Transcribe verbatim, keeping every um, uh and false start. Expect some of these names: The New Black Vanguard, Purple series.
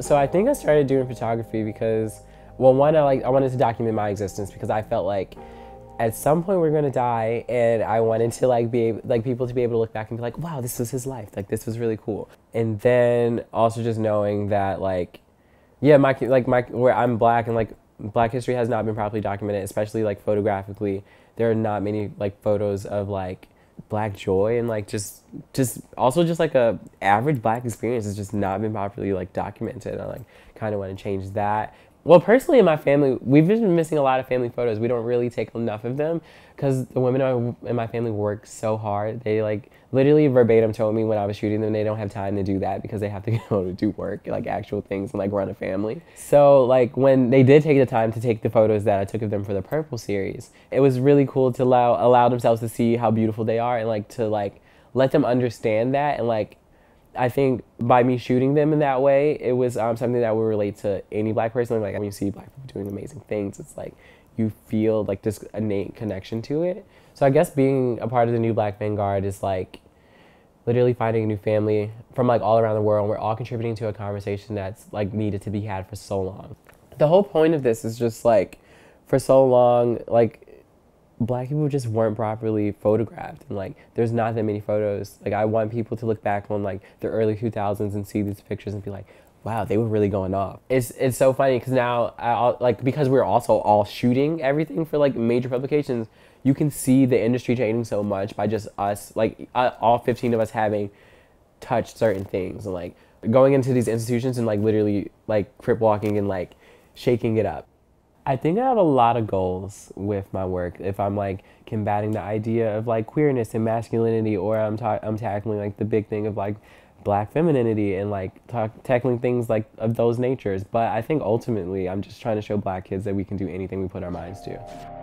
So I think I started doing photography because, well, one, I like I wanted to document my existence because I felt like at some point we're gonna die, and I wanted to like be able, like people to be able to look back and be like, wow, this was his life. Like this was really cool. And then also just knowing that like, yeah, my like my where I'm Black and like Black history has not been properly documented, especially like photographically. There are not many like photos of like Black joy and like just just also just like a average Black experience has just not been properly like documented. I like kind of want to change that. Well, personally in my family, we've been missing a lot of family photos. We don't really take enough of them because the women in my family work so hard. They like literally verbatim told me when I was shooting them, they don't have time to do that because they have to go to do work, like actual things and like run a family. So like when they did take the time to take the photos that I took of them for the Purple series, it was really cool to allow, allow themselves to see how beautiful they are and like to like let them understand that. And like I think by me shooting them in that way, it was um, something that would relate to any Black person. Like when you see Black people doing amazing things, it's like you feel like this innate connection to it. So I guess being a part of the New Black Vanguard is like literally finding a new family from like all around the world. We're all contributing to a conversation that's like needed to be had for so long. The whole point of this is just like for so long, like Black people just weren't properly photographed, and like there's not that many photos. Like I want people to look back on like the early two thousands and see these pictures and be like, wow, they were really going off. It's it's so funny because now I, like because we're also all shooting everything for like major publications, you can see the industry changing so much by just us like all fifteen of us having touched certain things and like going into these institutions and like literally like crip walking and like shaking it up. I think I have a lot of goals with my work. If I'm like combating the idea of like queerness and masculinity, or I'm ta I'm tackling like the big thing of like Black femininity and like ta tackling things like of those natures. But I think ultimately I'm just trying to show Black kids that we can do anything we put our minds to.